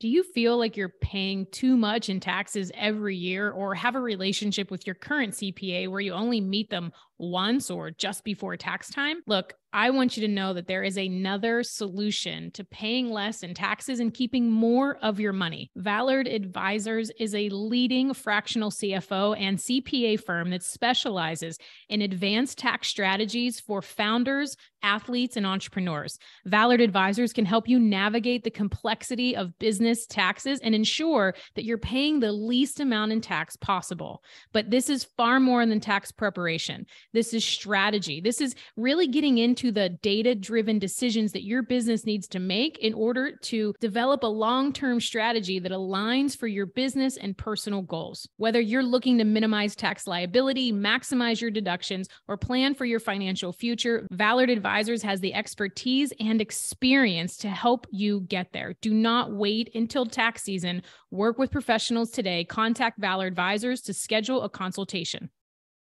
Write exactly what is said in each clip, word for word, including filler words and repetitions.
Do you feel like you're paying too much in taxes every year, or have a relationship with your current C P A where you only meet them once or just before tax time? Look, I want you to know that there is another solution to paying less in taxes and keeping more of your money. Vallard Advisors is a leading fractional C F O and C P A firm that specializes in advanced tax strategies for founders, athletes, and entrepreneurs. Vallard Advisors can help you navigate the complexity of business taxes and ensure that you're paying the least amount in tax possible. But this is far more than tax preparation. This is strategy. This is really getting into the data-driven decisions that your business needs to make in order to develop a long-term strategy that aligns for your business and personal goals. Whether you're looking to minimize tax liability, maximize your deductions, or plan for your financial future, Vallard Advisors has the expertise and experience to help you get there. Do not wait until tax season. Work with professionals today. Contact Vallard Advisors to schedule a consultation.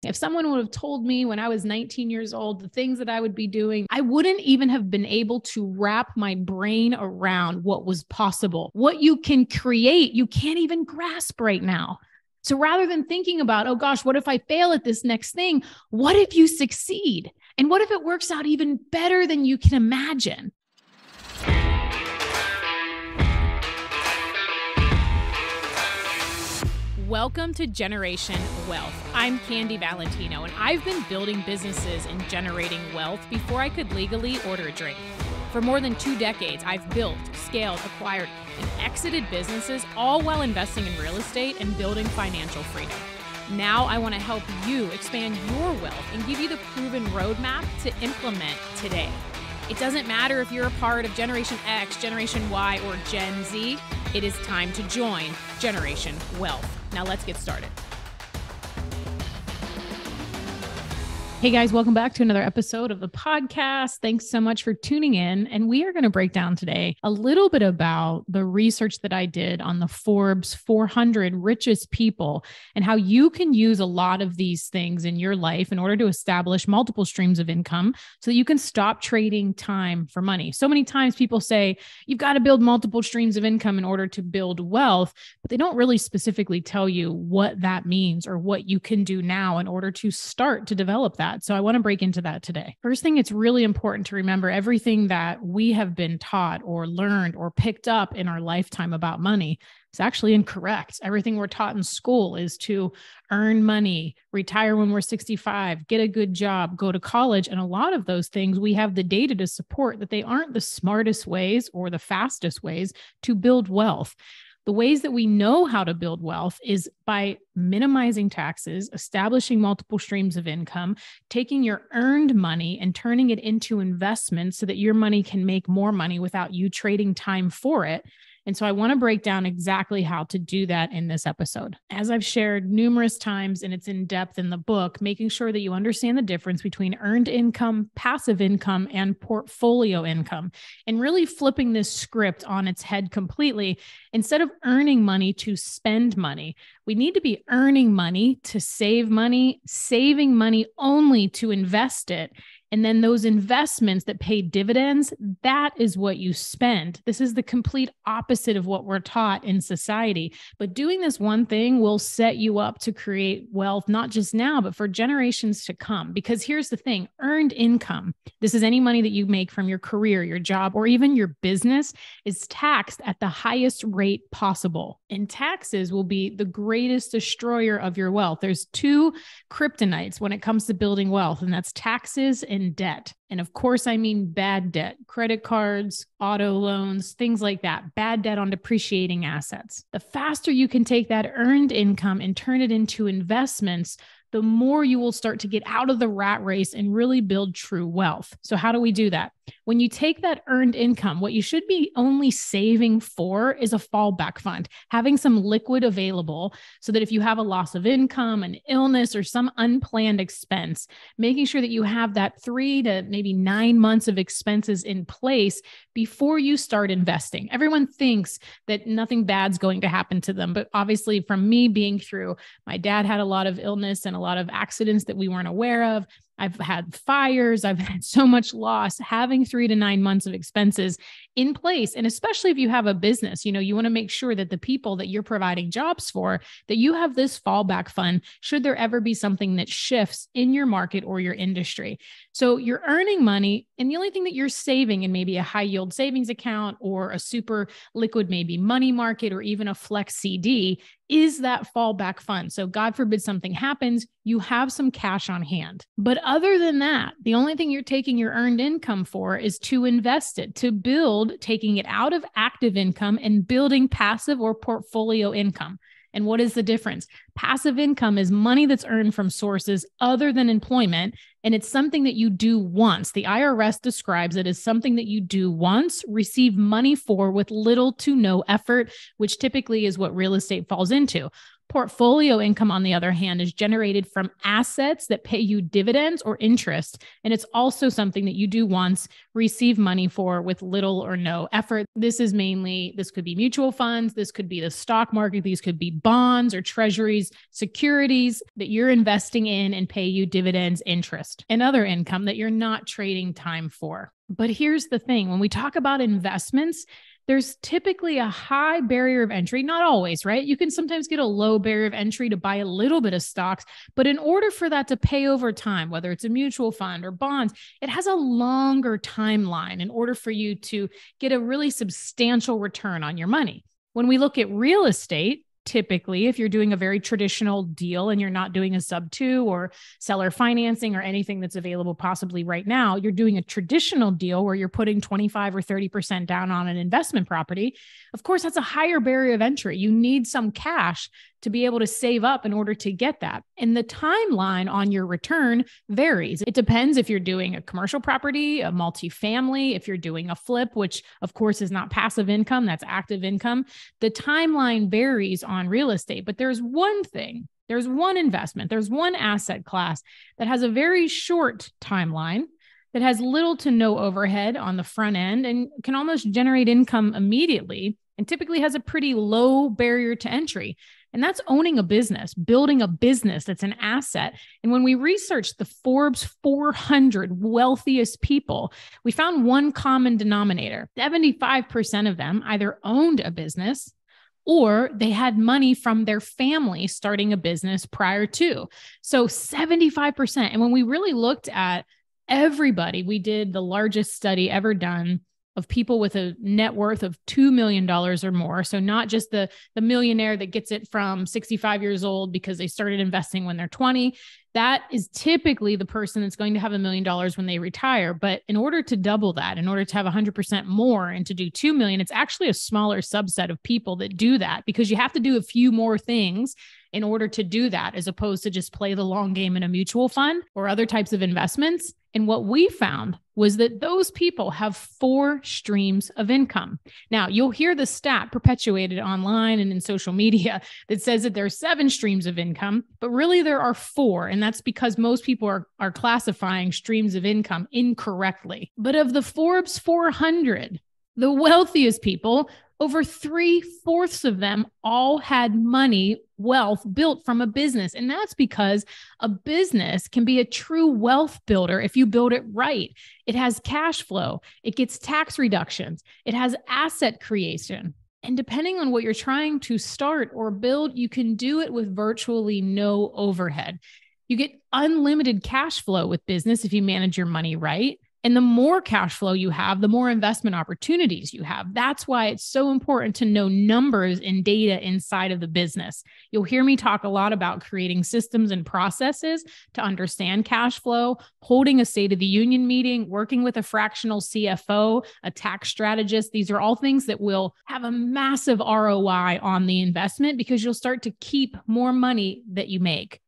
If someone would have told me when I was nineteen years old, the things that I would be doing, I wouldn't even have been able to wrap my brain around what was possible. What you can create, you can't even grasp right now. So rather than thinking about, oh gosh, what if I fail at this next thing? What if you succeed? And what if it works out even better than you can imagine? Welcome to Generation Wealth. I'm Candy Valentino, and I've been building businesses and generating wealth before I could legally order a drink. For more than two decades, I've built, scaled, acquired, and exited businesses, all while investing in real estate and building financial freedom. Now I want to help you expand your wealth and give you the proven roadmap to implement today. It doesn't matter if you're a part of Generation X, Generation Y, or Gen Z. It is time to join Generation Wealth. Now let's get started. Hey guys, welcome back to another episode of the podcast. Thanks so much for tuning in. And we are going to break down today a little bit about the research that I did on the Forbes four hundred richest people and how you can use a lot of these things in your life in order to establish multiple streams of income so that you can stop trading time for money. So many times people say you've got to build multiple streams of income in order to build wealth, but they don't really specifically tell you what that means or what you can do now in order to start to develop that. So I want to break into that today. First thing, it's really important to remember everything that we have been taught or learned or picked up in our lifetime about money is actually incorrect. Everything we're taught in school is to earn money, retire when we're sixty-five, get a good job, go to college. And a lot of those things, we have the data to support that they aren't the smartest ways or the fastest ways to build wealth. The ways that we know how to build wealth is by minimizing taxes, establishing multiple streams of income, taking your earned money and turning it into investments so that your money can make more money without you trading time for it. And so I want to break down exactly how to do that in this episode. As I've shared numerous times, and it's in depth in the book, making sure that you understand the difference between earned income, passive income, and portfolio income, and really flipping this script on its head completely. Instead of earning money to spend money, we need to be earning money to save money, saving money only to invest it. And then those investments that pay dividends, that is what you spend. This is the complete opposite of what we're taught in society. But doing this one thing will set you up to create wealth, not just now, but for generations to come. Because here's the thing, earned income, this is any money that you make from your career, your job, or even your business, is taxed at the highest rate possible. And taxes will be the greatest destroyer of your wealth. There's two kryptonites when it comes to building wealth, and that's taxes and in debt. And of course, I mean bad debt, credit cards, auto loans, things like that, bad debt on depreciating assets. The faster you can take that earned income and turn it into investments, the more you will start to get out of the rat race and really build true wealth. So how do we do that? When you take that earned income, what you should be only saving for is a fallback fund, having some liquid available so that if you have a loss of income, an illness, or some unplanned expense, making sure that you have that three to maybe nine months of expenses in place before you start investing. Everyone thinks that nothing bad's going to happen to them, but obviously from me being through, my dad had a lot of illness and a lot of accidents that we weren't aware of. I've had fires, I've had so much loss. Having three to nine months of expenses in place, and especially if you have a business, you know, you want to make sure that the people that you're providing jobs for, that you have this fallback fund should there ever be something that shifts in your market or your industry. So you're earning money, and the only thing that you're saving in maybe a high yield savings account or a super liquid, maybe money market, or even a flex C D is that fallback fund. So God forbid something happens, you have some cash on hand. But other than that, the only thing you're taking your earned income for is to invest it, to build, taking it out of active income and building passive or portfolio income. And what is the difference? Passive income is money that's earned from sources other than employment, and it's something that you do once. The I R S describes it as something that you do once, receive money for with little to no effort, which typically is what real estate falls into. Portfolio income, on the other hand, is generated from assets that pay you dividends or interest. And it's also something that you do once, receive money for with little or no effort. This is mainly, this could be mutual funds, this could be the stock market, these could be bonds or treasuries, securities that you're investing in and pay you dividends, interest, and other income that you're not trading time for. But here's the thing, when we talk about investments, there's typically a high barrier of entry, not always, right? You can sometimes get a low barrier of entry to buy a little bit of stocks, but in order for that to pay over time, whether it's a mutual fund or bonds, it has a longer timeline in order for you to get a really substantial return on your money. When we look at real estate, typically, if you're doing a very traditional deal and you're not doing a sub two or seller financing or anything that's available possibly right now, you're doing a traditional deal where you're putting twenty-five or thirty percent down on an investment property. Of course, that's a higher barrier of entry. You need some cash to be able to save up in order to get that. And the timeline on your return varies. It depends if you're doing a commercial property, a multifamily, if you're doing a flip, which of course is not passive income, that's active income. The timeline varies on real estate, but there's one thing, there's one investment, there's one asset class that has a very short timeline, that has little to no overhead on the front end and can almost generate income immediately and typically has a pretty low barrier to entry. And that's owning a business, building a business that's an asset. And when we researched the Forbes four hundred wealthiest people, we found one common denominator. seventy-five percent of them either owned a business or they had money from their family starting a business prior to. So seventy-five percent. And when we really looked at everybody, we did the largest study ever done of people with a net worth of two million dollars or more. So not just the, the millionaire that gets it from sixty-five years old because they started investing when they're twenty. That is typically the person that's going to have a million dollars when they retire. But in order to double that, in order to have one hundred percent more and to do two million, it's actually a smaller subset of people that do that because you have to do a few more things in order to do that, as opposed to just play the long game in a mutual fund or other types of investments. And what we found was that those people have four streams of income. Now, you'll hear the stat perpetuated online and in social media that says that there are seven streams of income, but really there are four. And that's because most people are, are classifying streams of income incorrectly. But of the Forbes four hundred, the wealthiest people, over three-fourths of them all had money, wealth built from a business. And that's because a business can be a true wealth builder if you build it right. It has cash flow. It gets tax reductions. It has asset creation. And depending on what you're trying to start or build, you can do it with virtually no overhead. You get unlimited cash flow with business if you manage your money right. And the more cash flow you have, the more investment opportunities you have. That's why it's so important to know numbers and data inside of the business. You'll hear me talk a lot about creating systems and processes to understand cash flow, holding a State of the Union meeting, working with a fractional C F O, a tax strategist. These are all things that will have a massive R O I on the investment because you'll start to keep more money that you make.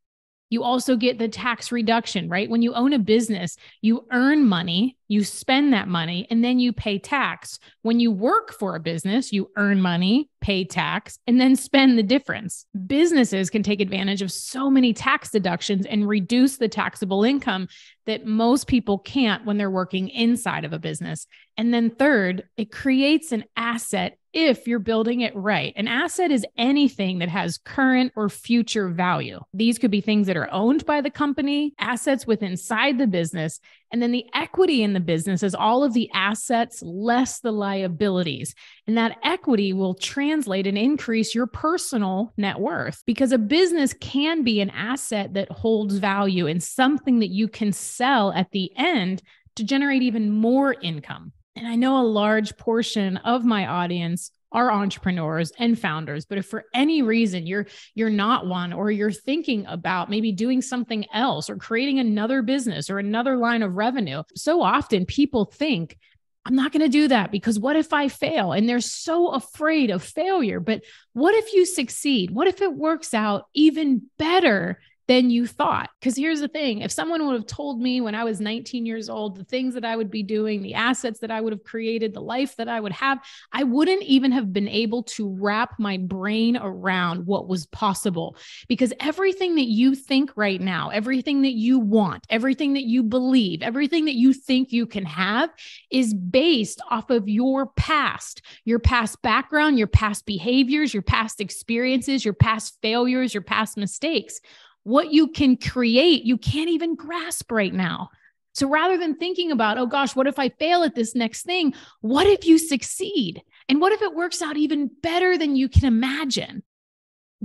You also get the tax reduction, right? When you own a business, you earn money, you spend that money, and then you pay tax. When you work for a business, you earn money, pay tax, and then spend the difference. Businesses can take advantage of so many tax deductions and reduce the taxable income that most people can't when they're working inside of a business. And then third, it creates an asset if you're building it right. An asset is anything that has current or future value. These could be things that are owned by the company, assets within inside the business, and then the equity in the business is all of the assets less the liabilities. And that equity will translate and increase your personal net worth, because a business can be an asset that holds value and something that you can sell at the end to generate even more income. And I know a large portion of my audience are entrepreneurs and founders, but if for any reason you're you're not one, or you're thinking about maybe doing something else or creating another business or another line of revenue, so often people think, I'm not going to do that because what if I fail? And they're so afraid of failure. But what if you succeed? What if it works out even better than you thought? Because here's the thing, if someone would have told me when I was nineteen years old, the things that I would be doing, the assets that I would have created, the life that I would have, I wouldn't even have been able to wrap my brain around what was possible. Because everything that you think right now, everything that you want, everything that you believe, everything that you think you can have is based off of your past, your past background, your past behaviors, your past experiences, your past failures, your past mistakes. What you can create, you can't even grasp right now. So rather than thinking about, oh gosh, what if I fail at this next thing? What if you succeed? And what if it works out even better than you can imagine?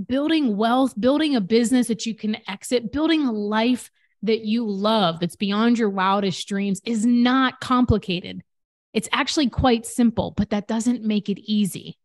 Building wealth, building a business that you can exit, building a life that you love that's beyond your wildest dreams is not complicated. It's actually quite simple, but that doesn't make it easy.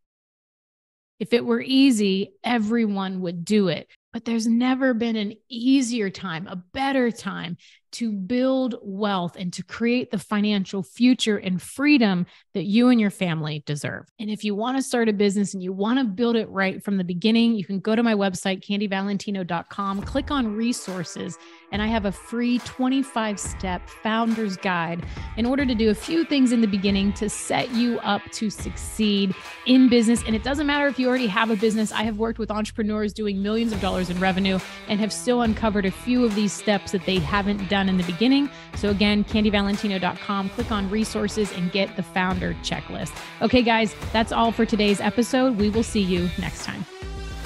If it were easy, everyone would do it. But there's never been an easier time, a better time to build wealth and to create the financial future and freedom that you and your family deserve. And if you want to start a business and you want to build it right from the beginning, you can go to my website, candy valentino dot com, click on resources, and I have a free twenty-five step founder's guide in order to do a few things in the beginning to set you up to succeed in business. And it doesn't matter if you already have a business. I have worked with entrepreneurs doing millions of dollars in revenue and have still uncovered a few of these steps that they haven't done in the beginning. So again, candy valentino dot com, click on resources and get the founder checklist. Okay, guys, that's all for today's episode. We will see you next time.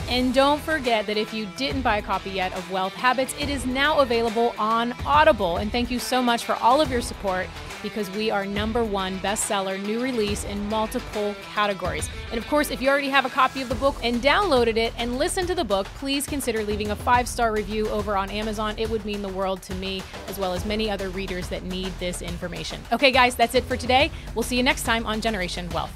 And don't forget that if you didn't buy a copy yet of Wealth Habits, it is now available on Audible. And thank you so much for all of your support, because we are number one bestseller, new release in multiple categories. And of course, if you already have a copy of the book and downloaded it and listened to the book, please consider leaving a five-star review over on Amazon. It would mean the world to me, as well as many other readers that need this information. Okay, guys, that's it for today. We'll see you next time on Generation Wealth.